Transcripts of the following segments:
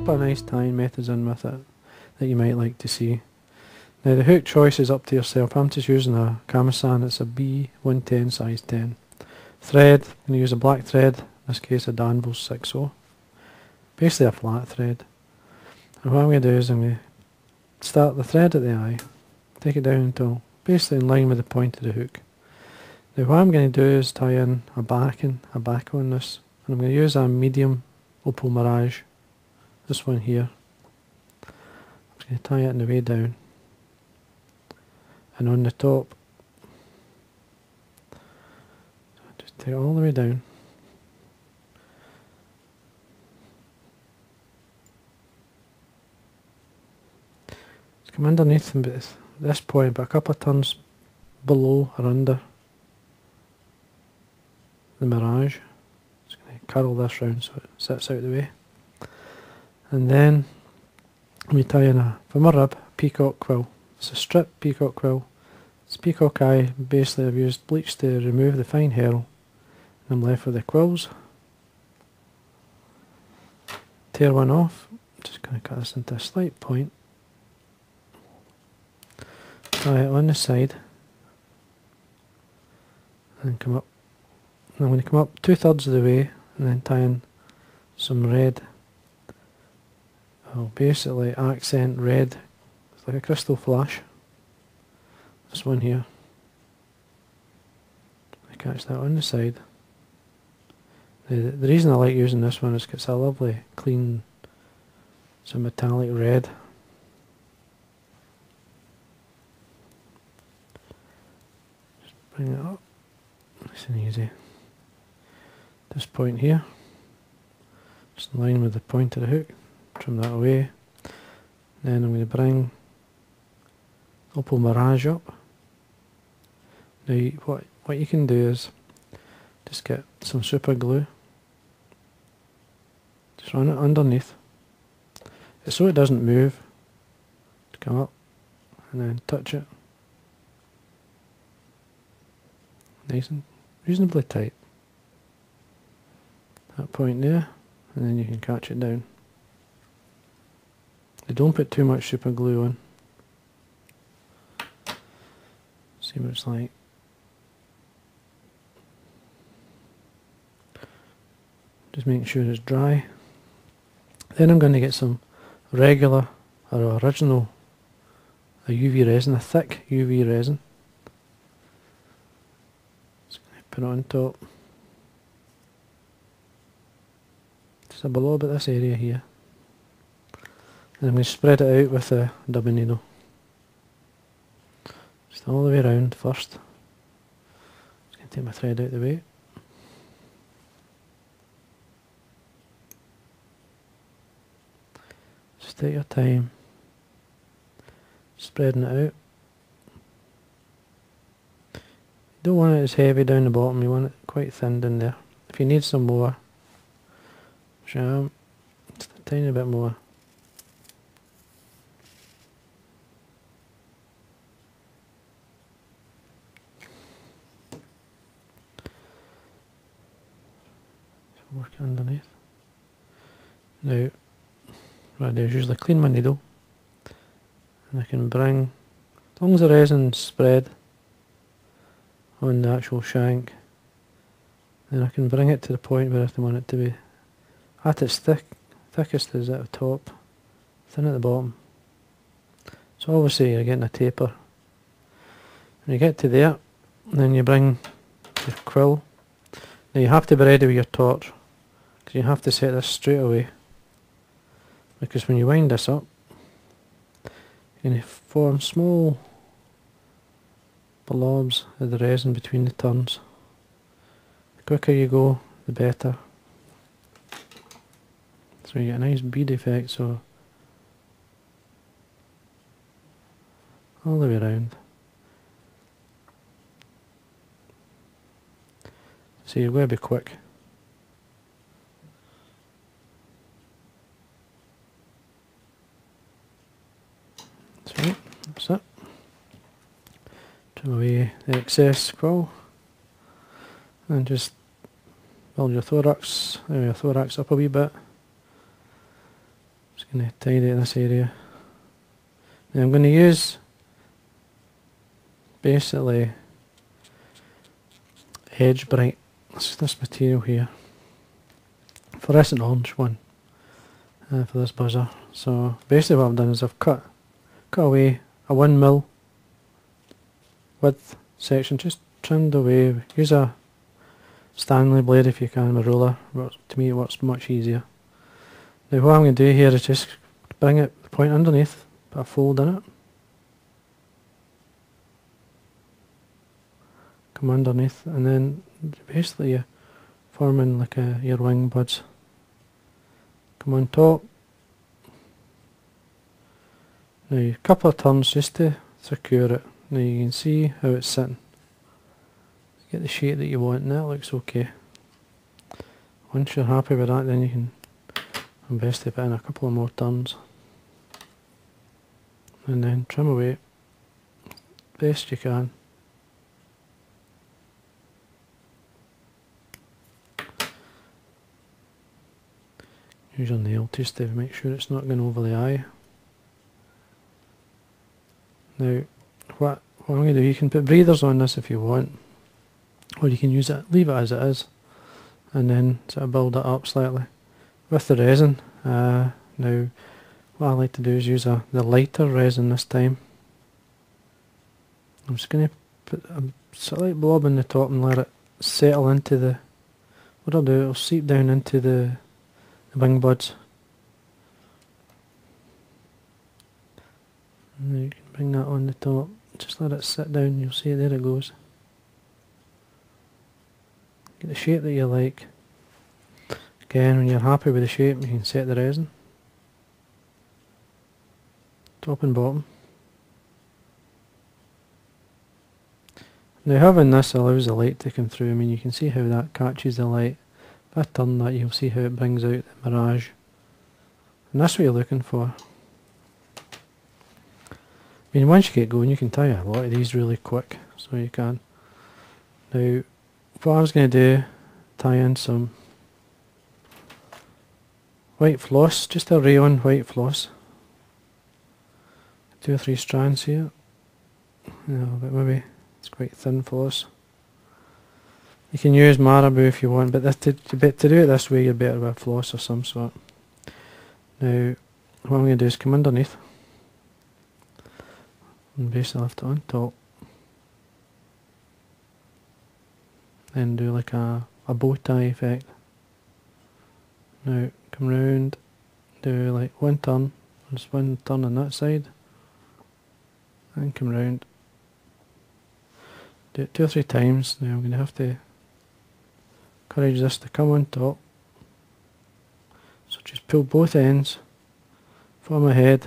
couple of nice tying methods in with it that you might like to see. Now the hook choice is up to yourself. I'm just using a Kamasan, it's a B110 size 10. Thread, I'm going to use a black thread, in this case a Danville 6/0. Basically a flat thread. And what I'm going to do is I'm going to start the thread at the eye, take it down until basically in line with the point of the hook. Now what I'm going to do is tie in a back on this, and I'm going to use a medium Opal Mirage, this one here. I'm just going to tie it on the way down, and on the top, just take it all the way down. Just come underneath them at this point, but a couple of turns below or under the Mirage. Just going to curl this round so it sits out of the way. And then we tie in a, from a rib, peacock quill. It's a strip peacock quill. It's peacock eye. Basically I've used bleach to remove the fine herl. And I'm left with the quills. Tear one off. I'm just going to cut this into a slight point. Tie it on the side. And come up. I'm going to come up 2/3 of the way and then tie in some red. I'll basically accent red. It's like a crystal flash. This one here. I catch that on the side. The reason I like using this one is because it's a lovely clean, some metallic red. Just bring it up. Nice and easy. This point here, just in line with the point of the hook, trim that away. Then I'm going to bring Opal Mirage up. Now what you can do is just get some super glue, just run it underneath, so it doesn't move. Just come up and then touch it, nice and reasonably tight. That point there, and then you can catch it down. Now don't put too much super glue on. See what it's like. Just making sure it's dry. Then I'm going to get some regular or original UV resin, a thick UV resin. Just going to put it on top. So below about this area here, and I'm going to spread it out with a dubbing needle, just all the way around first. Just going to take my thread out of the way, just take your time, spreading it out. You don't want it as heavy down the bottom, you want it quite thin down there. If you need some more, just a tiny bit more. Work it underneath. Now, what I do is usually clean my needle, and I can bring, as long as the resin's spread on the actual shank, then I can bring it to the point where I want it to be. At its thickest is at the top, thin at the bottom. So obviously you're getting a taper. When you get to there, then you bring your quill. Now you have to be ready with your torch, because you have to set this straight away. Because when you wind this up, you're going to form small blobs of the resin between the turns. The quicker you go, the better. So you get a nice bead effect, so all the way around. So you're going to be quick. That's right, that's it. Trim away the excess quill and just build your thorax up a wee bit. Just going to tidy this area. Now I'm going to use basically edge bright. This is this material here, fluorescent orange one, for this buzzer. So basically what I've done is I've cut away a 1mm width section, just trimmed away. Use a Stanley blade if you can, a ruler. To me it works much easier. Now what I'm going to do here is just bring it the point underneath, put a fold in it, come underneath, and then basically you're forming like your wing buds. Come on top. Now a couple of turns just to secure it. Now you can see how it's sitting. Get the shape that you want, and that looks okay. Once you're happy with that, then you can invest it in a couple of more turns. And then trim away best you can. Use your nail just to make sure it's not going over the eye. Now, what I'm going to do, you can put breathers on this if you want, or you can use it, leave it as it is, and then sort of build it up slightly with the resin. Now, what I like to do is use the lighter resin this time. I'm just going to put a slight blob in the top and let it settle into the. What I'll do, it'll seep down into the wing buds. And then you can bring that on the top. Just let it sit down. You'll see there it goes. Get the shape that you like. Again, when you're happy with the shape, you can set the resin. Top and bottom. Now having this allows the light to come through. I mean, you can see how that catches the light. If I turn that, you'll see how it brings out the mirage. And that's what you're looking for. I mean, once you get going, you can tie a lot of these really quick. So you can. Now, what I was going to do, tie in some white floss, just a rayon white floss. 2 or 3 strands here. No, but maybe it's quite thin floss. You can use marabou if you want, but to do it this way, you're better with a floss of some sort. Now, what I'm going to do is come underneath and basically lift it on top. Then do like a bow tie effect. Now come round, do like one turn, just one turn on that side, and come round. Do it 2 or 3 times. Now I'm going to have to encourage this to come on top. So just pull both ends, form a head.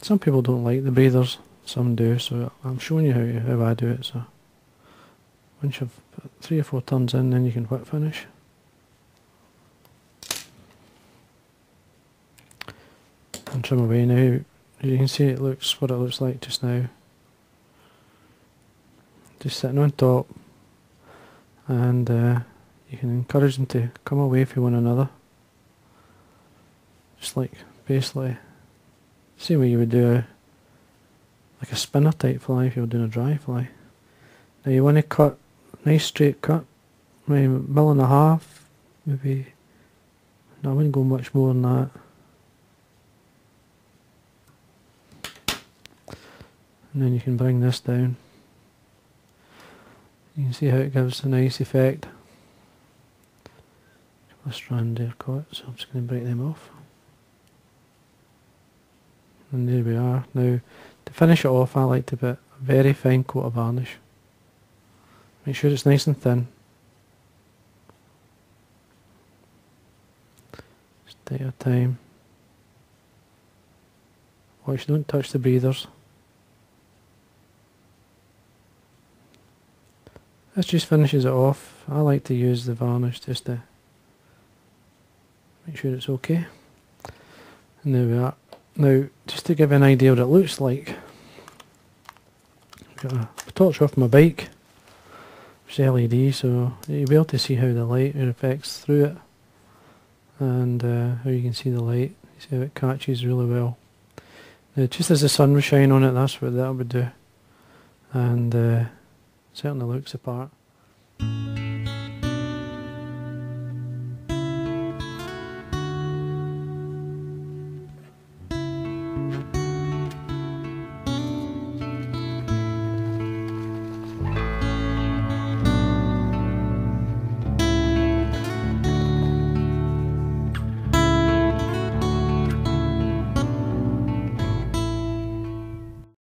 Some people don't like the breathers. Some do, so I'm showing you how I do it. So once you've put 3 or 4 turns in, then you can whip finish. And trim away now. You can see it looks what it looks like just now. Just sitting on top, and you can encourage them to come away from one another. Just like basically, same way you would do like a spinner type fly if you're doing a dry fly. Now you want to cut nice straight cut, maybe 1.5mm, maybe. No, I wouldn't go much more than that. And then you can bring this down. You can see how it gives a nice effect. A couple of strands there caught, so I'm just going to break them off. And there we are. Now, to finish it off, I like to put a very fine coat of varnish. Make sure it's nice and thin. Just take your time. Watch, don't touch the breathers. This just finishes it off. I like to use the varnish just to make sure it's okay. And there we are. Now, just to give you an idea what it looks like, I've got a torch off my bike. It's LED, so you'll be able to see how the light reflects through it, and how you can see the light. You see how it catches really well. Now, just as the sun was shining on it, that's what that would do, and certainly looks the part.